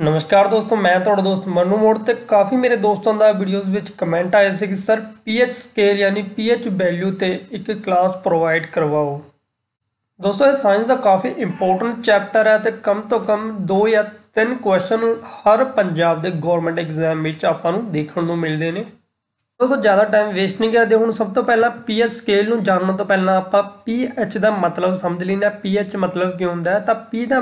नमस्कार दोस्तों, मैं थोड़ा दोस्त मनु मोड़ ते काफ़ी मेरे दोस्तों का वीडियोज़ में कमेंट आए थे कि सर पीएच स्केल यानी पीएच वैल्यू ते एक क्लास प्रोवाइड करवाओ। दोस्तों ये साइंस का काफ़ी इंपोर्टेंट चैप्टर है तो कम 2 या 3 क्वेश्चन हर पंजाब के गौरमेंट एग्जाम में आपां नूं देखण नूं मिलदे ने। दोस्तों ज़्यादा टाइम वेस्ट नहीं करते, हुण सब तो पहला पीएच स्केल नूं जानने तो पहला आपां पीएच का मतलब समझ लेना। पीएच मतलब की हुंदा है तो पी का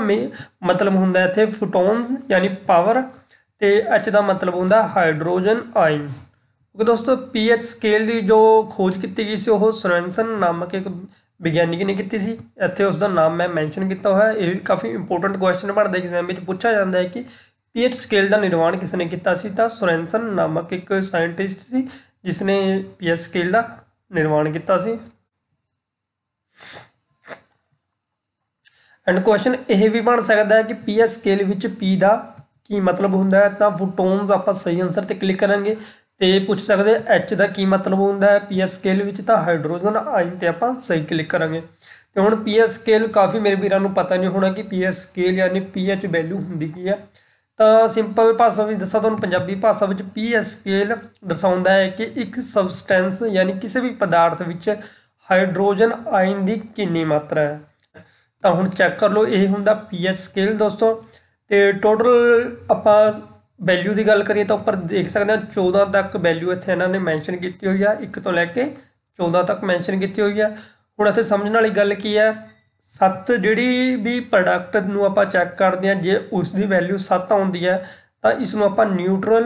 मतलब हुंदा है इत्थे फोटोन्स यानी पावर, तो एच का मतलब हुंदा हाइड्रोजन आयन। ओके दोस्तों, पीएच स्केल की जो खोज की गई सी वो सोरेनसन नामक एक विज्ञानी ने की सी। इत्थे उसका नाम मैं मैंशन किया हुआ है। यह काफ़ी इंपोर्टेंट क्वेश्चन बनता एग्जाम में पूछा जाता है कि पीएच स्केल का निर्माण किसने किया सी। सोरेनसन नामक एक साइंटिस्ट सी जिसने पीएच स्केल का निर्माण किया सी। एंड क्वेश्चन यह भी बन सकता है कि पीएच स्केल विच पी का की मतलब होता है, तो फोटोन्स आप सही आंसर पर क्लिक करेंगे। तो पूछ सकते एच का की मतलब होता है पीएच स्केल विच, तो हाइड्रोजन आयन पर आप सही क्लिक करेंगे। तो हुण पीएच स्केल काफ़ी मेरे वीरां नूं पता नहीं होना कि पीएच स्केल यानी पीएच वैल्यू होंदी की है। तो सिंपल भाषा में दसा तुहानूं पंजाबी भाषा में पीएच स्केल दर्शाता है कि एक सबसटेंस यानी किसी भी पदार्थ विच हाइड्रोजन आयन की कितनी मात्रा है। तो हुण चैक कर लो, यह हुंदा पीएच स्केल। दोस्तों तो टोटल आपां वैल्यू की गल करिए तो उपर देख सकते हैं 14 तक वैल्यू इत्थे इन्हां ने मैंशन की हुई है, 1 तो लैके 14 तक मैंशन की हुई है। हुण इत्थे समझण वाली गल की है, 7 जिहड़ी भी प्रोडक्ट नूं आपां चैक करदे हां जे उसकी वैल्यू 7 आउंदी है तो इसनूं आपां न्यूट्रल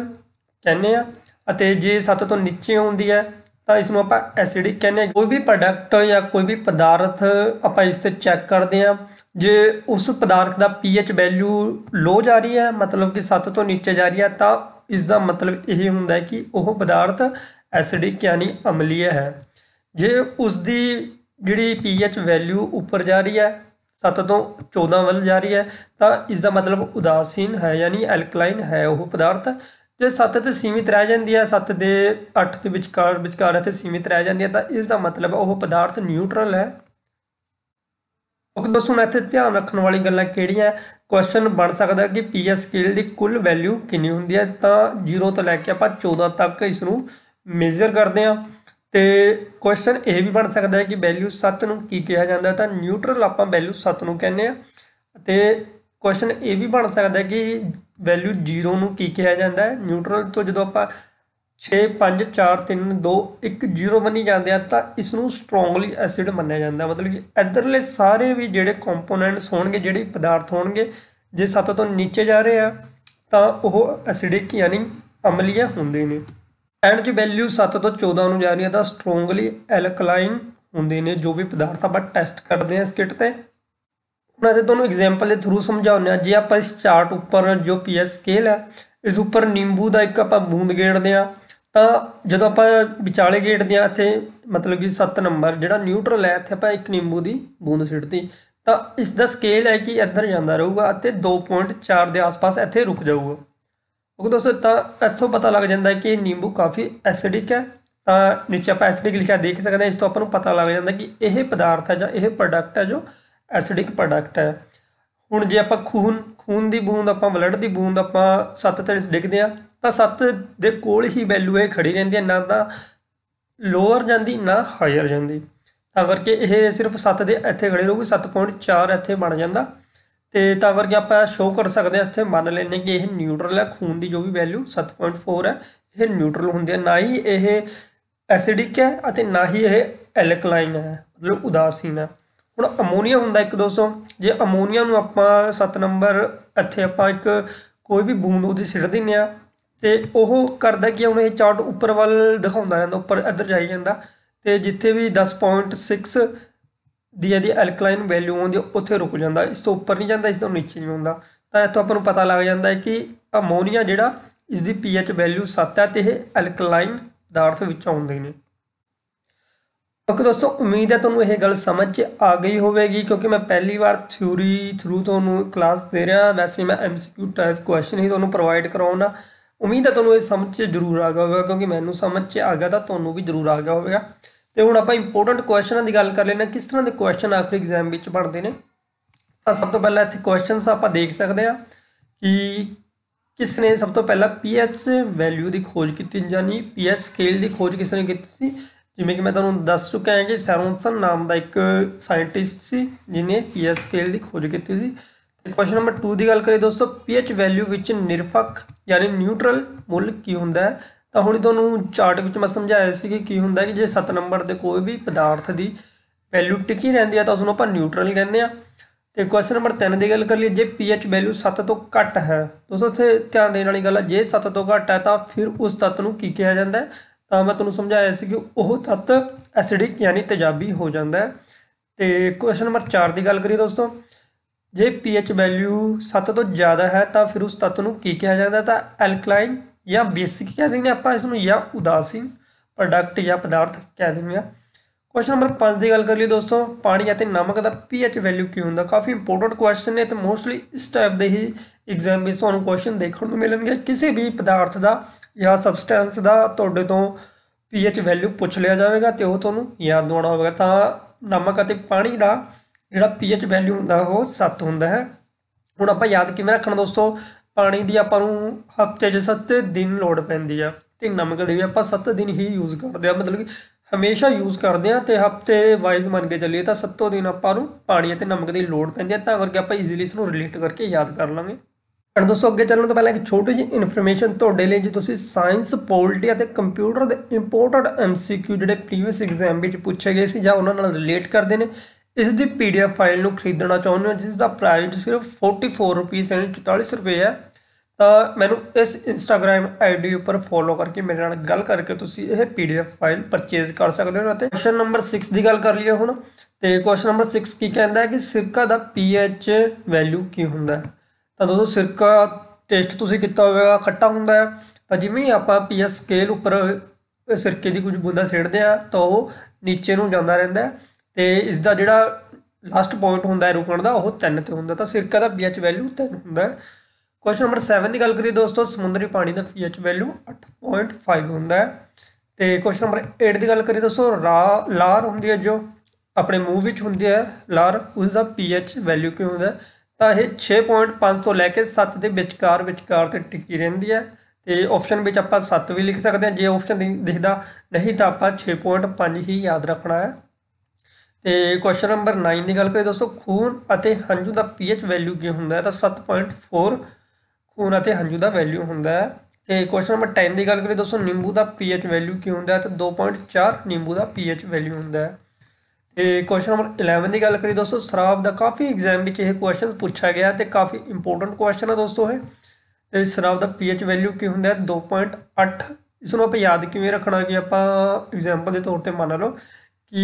कहने आ, जे 7 तो नीचे आउंदी है तो इसनूं आपां एसिडिक कहने। कोई भी प्रोडक्ट या कोई भी पदार्थ आपां इस ते चैक करदे हां जे उस पदार्थ का पीएच वैल्यू लो जा रही है, मतलब कि 7 तो नीचे जा रही है, तो इसका मतलब यही हुंदा है कि वह पदार्थ एसिडिक यानी अम्लीय है। जे उसकी जिहड़ी पीएच वैल्यू ऊपर जा रही है 7 तो 14 वल जा रही है, तो इसका मतलब उदासीन है यानी एल्कलाइन है वह पदार्थ। जो 7 तो सीमित रह जाती है, 7 तो 8 के विचकार इत्थे सीमित रह जाती है, तो इसका मतलब वह पदार्थ न्यूट्रल है। ओके दोस्तों, इत्थे ध्यान रखने वाली गल्लां किहड़ियां है। क्वेश्चन बन सकता है कि पीएच स्केल की कुल वैल्यू कितनी होती है, तो 0 तो लैके आप 14 तक इसनूं मेजर करते हैं। तो क्वेश्चन यह भी बन सकता है कि वैल्यू 7 नूं की कहा जाता है, तो न्यूट्रल आप वैल्यू 7 नूं कहने। तो क्वेश्चन यह भी बन सकता है कि वैल्यू 0 नूं की कहा जाता है। न्यूट्रल तो जो आप 6 5 4 3 2 1 0 बनी जाते हैं तो इसनूं स्ट्रोंगली एसिड मन्निया जाता है, मतलब कि इधरले सारे भी जोड़े कंपोनेंट्स होणगे, जोड़े पदार्थ होणगे जे 7 तो नीचे जा रहे हैं तो वह एसिडिक यानी अम्लीय होंदे ने। एंड जो वैल्यू 7 तो 14 जा रही है तो स्ट्रोंगली एल्कलाइन होंदे ने जो भी पदार्थ आप टैसट करते हैं इस किट से। हम ऐसे दोनों एग्जाम्पल के थ्रू समझाने जे आप इस चार्ट उपर जो पीएच स्केल है इस उपर नींबू का एक आप बूंद गेड़ते हैं, तो जो आप विचाले गेड़ते हैं इतने मतलब कि 7 नंबर जो न्यूट्रल है इतने आप एक नींबू की बूंद सीटती, तो इसका स्केल है कि इधर जाता रहूगा तो 2.4 के आस पास इतने रुक जाऊगा। ओके दोस्तों, तो इत्थों पता लग जाता है कि नींबू काफ़ी एसिडिक है, तो नीचे आप एसिडिक लिखा देख सकते हैं। इस तो आपको पता लग जाता है कि यह पदार्थ है जो यह प्रोडक्ट है जो एसिडिक प्रोडक्ट है। हुण जे आप खून की बूंद आप ब्लड की बूंद आप 7 तो डिगते हैं तो 7 दे कोल ही वैल्यू है खड़ी रहिंदी है, ना तो लोअर जाती ना हायर जाती, तो करके यह सिर्फ 7 दे इत्थे खड़ी रहूगी, 7.4 इत्थे बन जाता। तो करके आप शो कर सकते हैं इतने मान लेने कि यह न्यूट्रल है। खून की जो भी वैल्यू 7.4 है यह न्यूट्रल होंदी है, ना ही यह एसिडिक है और ना ही यह एल्कलाइन है मतलब उदासीन है। हुण अमोनीआ हुंदा एक दोस्तों, जे अमोनीआ नूं आप 7 नंबर इत्थे आप एक कोई भी बूंद उहदी सिट दिंदे आ तो वह करदा कि हुण यह चार्ट उपर वल दिखाउंदा रहिंदा, उपर इधर जाई जांदा। तो जिथे भी 10.6 दी एल्कलाइन वैल्यू आती उत्थे रुक जाता, इस तो उपर नहीं जाता, इस तो नीचे नहीं आता। तो इतों आपको पता लग जाता है कि अमोनीआ जिहड़ा इसकी पीएच वैल्यू 7 है तो यह एल्कलाइन पदार्थ विच आउंदे ने। ओके दोस्तों, उम्मीद है तुहानूं यह गल समझ आ गई होगी, क्योंकि मैं पहली बार थ्योरी थ्रू तुहानूं क्लास दे रहा। वैसे मैं MCQ टाइप क्वेश्चन ही तुहानूं प्रोवाइड करवाउणा। उम्मीद है तुहानूं यह समझ जरूर आ गया होगा, क्योंकि मैनूं समझ आ गया तो तुहानूं भी जरूर आ गया होगा। तो हुण आपां इंपोर्टेंट क्वेश्चन की गल कर लेना, किस तरह के क्वेश्चन आखिरी एग्जाम में बनते हैं। तो सब तो पहले इत्थे क्वेश्चन आप देख सकते हैं कि किसने सब तो पहला पीएच वैल्यू की खोज की जानी पीएच स्केल की खोज किसने की थी जिमें कि मैं तुम्हें दस चुका है कि सोरेनसन नाम का एक साइंटिस्ट सी जिन्हें पीएच स्केल की खोज की थी। क्वेश्चन नंबर 2 की गल करिए दोस्तों पीएच वैल्यू विच निरपक्ष यानी न्यूट्रल मुल की होंदा है तो हुण तुहानू चार्ट विच मैं समझाया सी कि की होंदा है कि जे 7 नंबर दे कोई भी पदार्थ की वैल्यू टिकी रहिंदी है तो उसनू आपां न्यूट्रल कहंदे आ। तो क्वेश्चन नंबर 3 की गल करिए जे पीएच वैल्यू 7 तो घट है दोस्तों इत्थे ध्यान देने वाली गल है जे 7 तो घट है तो फिर उस तत्व नू की कहा जाता है तो मैं तुहानू समझाया सी कि ओह तत्व एसिडिक यानी तेजाबी हो जाता है। तो क्वेश्चन नंबर 4 की गल करिए दोस्तों जे पीएच वैल्यू 7 तो ज़्यादा है तो फिर उस तत्व को की कहा जाता है तो एल्कलाइन या बेसिक कह देंगे आप इसमें या उदासीन प्रोडक्ट या पदार्थ कह देंगे। क्वेश्चन नंबर 5 की गल करिए दोस्तों पानी या नमक का पीएच वैल्यू की होंदा काफ़ी इंपोर्टेंट क्वेश्चन है तो मोस्टली इस टाइप के ही एग्जाम में तुहानू क्वेश्चन देखने को मिलेंगे किसी भी पदार्थ का या सबसटेंस का तुहाडे तो पीएच वैल्यू पूछ लिया जाएगा तो वह तुहानू याद दिवाना होगा। तो नमक और पानी का जिहड़ा पीएच वैल्यू होंदा वो 7 होंदा है। हुण आपां याद किवें रखना दोस्तों पानी दी आपां नूं हफ्ते 'च 7 दिन लोड़ पैंदी आ ते नमक दी वी आपां 7 दिन ही यूज़ करदे आ मतलब कि हमेशा यूज़ करदे आ ते हफ्ते वाइज मन के चलिए तो 7 दिन आपां नूं पानी ते नमक दी लोड़ पैंदी आ तां करके आपां ईजीली इसनूं रिलेट करके याद कर लांगे। पर दोस्तों अगे चलण तो पहले एक छोटी जी इन्फॉर्मेशन तुहाडे लई जी तुसीं साइंस पॉलिटी और कंप्यूटर के इंपोर्टेंट MCQ जिहड़े प्रीवियस एग्जाम में पूछे गए सी जां उहनां नाल रिलेट करते हैं इस दी PDF फाइल नूं खरीदना चाहुंदे हो जिसका प्राइस सिर्फ 44 रुपीज़ यानी 44 रुपये है। तो मैनू इस इंस्टाग्राम ID उपर फॉलो करके मेरे नाल गल करके तुसीं यह PDF फाइल परचेज कर सकते हो। क्वेश्चन नंबर 6 की गल कर लीए हुण तो क्वेश्चन नंबर 6 की कहता है कि सिरका का pH वैल्यू की होंदा है। तो दोस्तों सिरका टेस्ट तुसीं कीता होगा खट्टा होंदा है तो जिवें आप pH स्केल उपर सिरके की कुछ बूंदा छेड़ते हैं तो वह नीचे नूं जांदा रहिंदा है तो इसका जोड़ा लास्ट पॉइंट होंगे रुकण का वह 3 तो होंगे तो सिरका का pH वैल्यू 3 होंगे। क्वेश्चन नंबर 7 की गल करिए दोस्तों समुद्री पानी का pH वैल्यू 8.5 होंगे। तो क्वेश्चन नंबर 8 की गल करिए दोस्तों लार होंगी है जो अपने मूँह होंगी है लार उसका pH वैल्यू क्यों होंगे तो यह 6.5 तो लैके 7 के विचकार तो टिकी रही है तो ऑप्शन में आप 7 भी लिख सकते हैं जे ऑप्शन दिखता नहीं तो आप 6.5 ही याद रखना है। तो क्वेश्चन नंबर 9 की गल करिए दोस्तों खून और हंझू का pH वैल्यू की होंदा है तो 7.4 खून और हंझू का वैल्यू होंदा है। तो क्वेश्चन नंबर 10 की गल करिए दोस्तों नींबू का pH वैल्यू की होंदा है तो 2.4 नींबू का pH वैल्यू होंदा है। तो क्वेश्चन नंबर 11 की गल करिए दोस्तों शराब का काफ़ी एग्जाम में यह क्वेश्चन पूछा गया तो काफ़ी इंपोर्टेंट क्वेश्चन है दोस्तों है तो शराब का pH वैल्यू की होंदा है 2.8। इसनूं आप याद किवें रखना कि आप एग्जाम्पल के तौर पर मान लो कि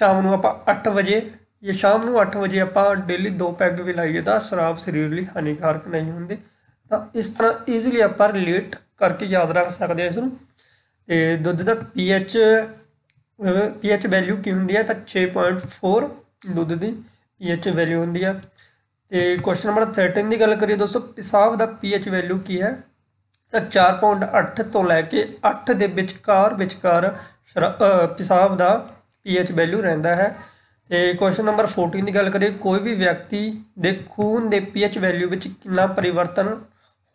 शाम को आप 8 बजे या शाम को 8 बजे आप डेली 2 पैग भी लाइए तो शराब शरीर लिए हानिकारक नहीं होंगे तो इस तरह ईजीली आप रिलेट करके याद रख सकते हैं इसनूं। तो दुध का pH वैल्यू की होंगी है तो 6.4 दुध की pH वैल्यू होंगी है। तो क्वेश्चन नंबर 13 की गल करिए दोस्तों पेशाब का pH वैल्यू की है तो 4.8 तो लैके 8 के विचकार पेशाब का pH वैल्यू रहता है। तो क्वेश्चन नंबर 14 की गल करिए कोई भी व्यक्ति के खून के pH वैल्यू में कितना परिवर्तन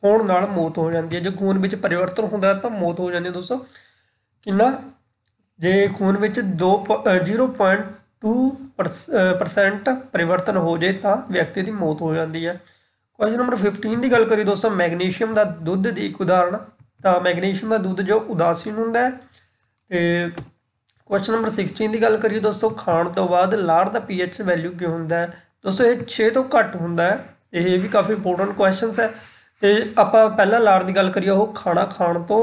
होने नाल मौत हो जाती है जो खून में परिवर्तन होता है तो मौत हो जाती है दोस्तों कितना जे खून में 0.2% परिवर्तन हो जाए तो व्यक्ति की मौत हो जाती है। क्वेश्चन नंबर 15 की गल करिए दोस्तों मैगनीशियम का दुध की एक उदाहरण तो मैगनीशियम का दुध जो उदासीन होंदा है। तो क्वेश्चन नंबर 16 की गल करिए दोस्तों खाण तो बाद लार का pH वैल्यू क्यों होंदा है दोस्तों ये 6 तो घट होंदा है ये भी काफ़ी इंपोर्टेंट क्वेश्चन है। तो आप पहला लार की गल करिए वह खाना खाण तो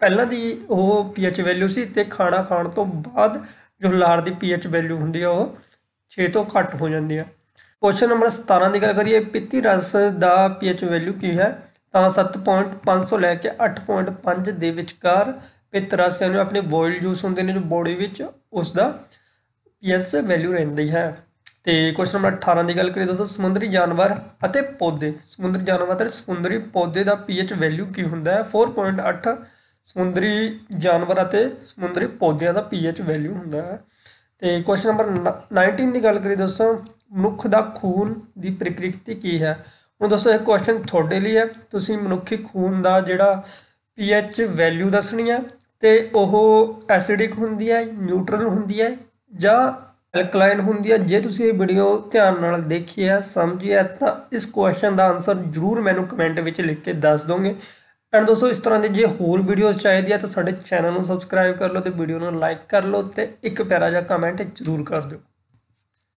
पहला दी वो pH वैल्यू सी ते खाना खाण तो बाद जो लार की pH वैल्यू होंदी है वो 6 तो घट हो जाती है। क्वेश्चन नंबर 17 की गल करिए पीती रस का pH वैल्यू की है तो 7.5 तो लैके 8.5 के विचकार पित्त रस यानी अपने बॉयल जूस होंगे ने जो बॉडी में उसका pH वैल्यू रही है। तो क्वेश्चन नंबर 18 की गल करिए दोस्तों समुद्री जानवर और पौधे समुद्री जानवर और समुद्री पौधे का pH वैल्यू की होंदा है 4.8 समुद्री जानवर और समुद्री पौधों का pH वैल्यू होंदा है। तो क्वेश्चन नंबर 19 की गल करिए दोस्तों मनुख का खून की प्रकृति की है हूँ दोस्तों एक क्वेश्चन थोड़े लिए है, तुसीं मनुखी खून का जिहड़ा पीएच वैल्यू दसनी है तो वह एसिडिक होंदी है, न्यूट्रल होंदी है या एल्कलाइन होंदी है। जे तुसीं वीडियो ध्यान नाल देखी है समझी है तो इस क्वेश्चन का आंसर जरूर मैनू कमेंट में लिख के दस दोगे। एंड दोस्तों इस तरह के जो होर वीडियोज़ चाहिए है तो साडे चैनल में सबसक्राइब कर लो, तो वीडियो में लाइक कर लो, तो एक प्यारा जिहा कमेंट जरूर कर दो।